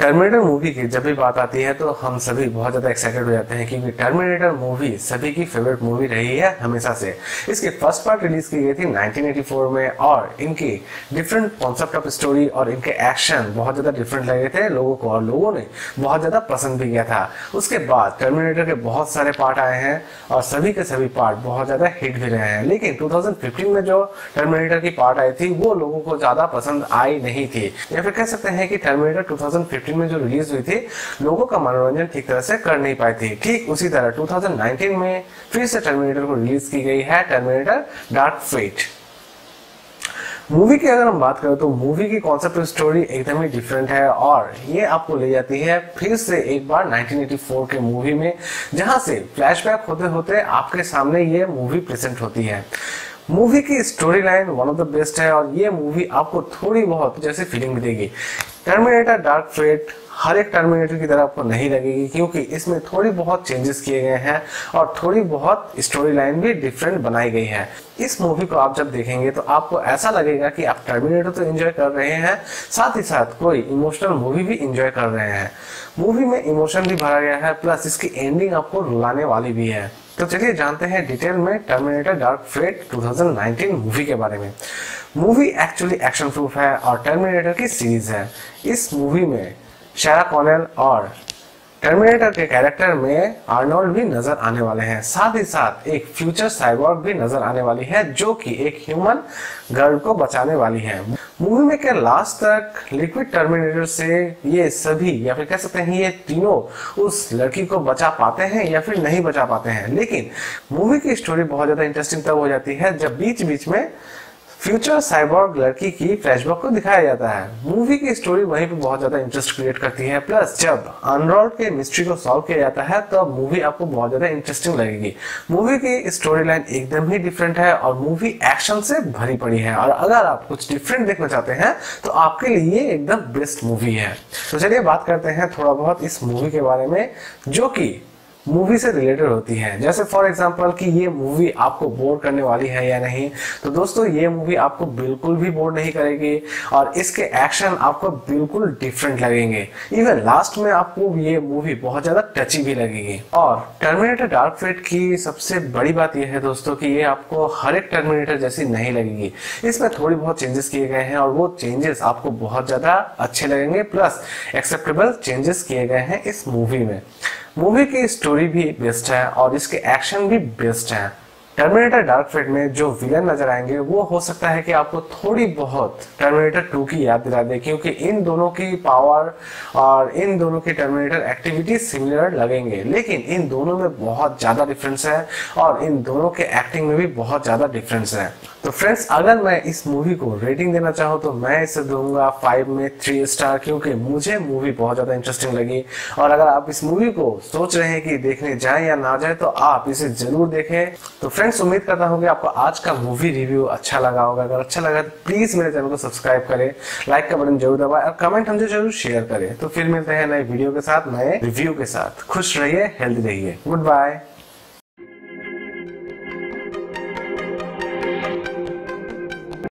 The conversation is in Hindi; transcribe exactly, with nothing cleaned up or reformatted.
टर्मिनेटर मूवी की जब भी बात आती है तो हम सभी बहुत ज़्यादा एक्साइटेड हो जाते हैं क्योंकि टर्मिनेटर मूवी सभी की फेवरेट मूवी रही है हमेशा से। इसके फर्स्ट पार्ट रिलीज की गई थी नाइनटीन एटी फोर में और इनकी डिफरेंट कॉन्सेप्ट ऑफ स्टोरी और इनके एक्शन बहुत ज़्यादा डिफरेंट लगे थे लोगों को और लोगों ने बहुत ज़्यादा पसंद भी किया था। उसके बाद टर्मिनेटर के बहुत सारे पार्ट आए हैं और सभी के सभी पार्ट बहुत ज़्यादा हिट भी रहे हैं, लेकिन टू थाउजेंड फिफ्टीन में जो टर्मिनेटर की पार्ट आई थी वो लोगों को ज़्यादा पसंद आई नहीं थी, या फिर कह सकते हैं कि टर्मिनेटर टू थाउजेंड फिफ्टीन में जो रिलीज हुई थी लोगों का मनोरंजन ठीक तरह से कर नहीं पाई थी। ठीक उसी तरह टू थाउजेंड नाइनटीन में फिर से टर्मिनेटर को रिलीज की गई है टर्मिनेटर डार्क फेट। मूवी की अगर हम बात करें तो मूवी की कॉन्सेप्ट स्टोरी एकदम ही डिफरेंट है और ये आपको ले जाती है फिर से एक बार नाइनटीन एटी फोर के मूवी में, जहां से फ्लैशबैक होते होते आपके सामने ये मूवी प्रेजेंट होती है। मूवी की story line one of the best है और ये मूवी आपको थोड़ी बहुत जैसे फीलिंग भी देगी। टर्मिनेटर डार्क फेट हर एक टर्मिनेटर की तरह आपको नहीं लगेगी क्योंकि इसमें थोड़ी बहुत चेंजेस किए गए हैं और थोड़ी बहुत स्टोरी लाइन भी डिफरेंट बनाई गई है। इस मूवी को आप जब देखेंगे तो आपको ऐसा लगेगा कि आप टर्मिनेटर तो एंजॉय कर रहे हैं, साथ ही साथ कोई इमोशनल मूवी भी एंजॉय कर रहे हैं। मूवी में इमोशन भी भरा गया है, प्लस इसकी एंडिंग आपको रुलाने वाली भी है। तो चलिए जानते हैं डिटेल में Terminator Dark Fate two thousand nineteen movie के बारे में। मूवी एक्चुअली एक्शन प्रूफ है और टर्मिनेटर की सीरीज है। इस मूवी में सारा कॉनर और टर्मिनेटर के कैरेक्टर में आर्नोल्ड भी नजर आने वाले हैं, साथ ही साथ एक फ्यूचर साइबॉर्ग भी नजर आने वाली है जो कि एक ह्यूमन गर्ल को बचाने वाली है। मूवी में के लास्ट तक लिक्विड टर्मिनेटर से ये सभी या फिर कह सकते हैं ये तीनों उस लड़की को बचा पाते हैं या फिर नहीं बचा पाते हैं, लेकिन मूवी की स्टोरी बहुत ज्यादा इंटरेस्टिंग तब हो जाती है जब बीच बीच में फ्यूचर साइबॉर्ग लड़की की फ्लैशबैक को दिखाया जाता है। मूवी की स्टोरी वहीं पे बहुत ज्यादा इंटरेस्ट क्रिएट करती है, प्लस जब आर्नोल्ड के मिस्ट्री को सॉल्व किया जाता है तब तो मूवी आपको बहुत ज्यादा इंटरेस्टिंग लगेगी। मूवी की स्टोरी लाइन एकदम ही डिफरेंट है और मूवी एक्शन से भरी पड़ी है और अगर आप कुछ डिफरेंट देखना चाहते हैं तो आपके लिए एकदम बेस्ट मूवी है। तो चलिए बात करते हैं थोड़ा बहुत इस मूवी के बारे में जो कि मूवी से रिलेटेड होती है, जैसे फॉर एग्जांपल कि ये मूवी आपको बोर करने वाली है या नहीं। तो दोस्तों ये मूवी आपको बिल्कुल भी बोर नहीं करेगी और इसके एक्शन आपको बिल्कुल डिफरेंट लगेंगे। इवन लास्ट में आपको ये मूवी बहुत ज़्यादा टची भी लगेगी। और टर्मिनेटर डार्क फेट की सबसे बड़ी बात यह है दोस्तों कि ये आपको हर एक टर्मिनेटर जैसी नहीं लगेगी। इसमें थोड़ी बहुत चेंजेस किए गए हैं और वो चेंजेस आपको बहुत ज़्यादा अच्छे लगेंगे, प्लस एक्सेप्टेबल चेंजेस किए गए हैं इस मूवी में। मूवी की स्टोरी भी बेस्ट है और इसके एक्शन भी बेस्ट हैं। टर्मिनेटर डार्क फेट में जो विलन नजर आएंगे वो हो सकता है कि आपको थोड़ी बहुत टर्मिनेटर टू की याद दिला दे क्योंकि इन दोनों की पावर और इन दोनों की टर्मिनेटर एक्टिविटी सिमिलर लगेंगे, लेकिन इन दोनों में बहुत ज़्यादा डिफरेंस है और इन दोनों के एक्टिंग में भी बहुत ज़्यादा डिफरेंस है। तो फ्रेंड्स अगर मैं इस मूवी को रेटिंग देना चाहूँ तो मैं इसे दूंगा फाइव में थ्री स्टार क्योंकि मुझे मूवी बहुत ज़्यादा इंटरेस्टिंग लगी। और अगर आप इस मूवी को सोच रहे हैं कि देखने जाएँ या ना जाए तो आप इसे ज़रूर देखें। तो फ्रेंड्स उम्मीद करता हूँ कि आपको आज का मूवी रिव्यू अच्छा लगा होगा। अगर अच्छा लगा तो प्लीज़ मेरे चैनल को सब्सक्राइब करें, लाइक का बटन जरूर दबाएं और कमेंट हमसे जरूर शेयर करें। तो फिर मिलते हैं नए वीडियो के साथ, नए रिव्यू के साथ। खुश रहिए, हेल्दी रहिए। Good bye.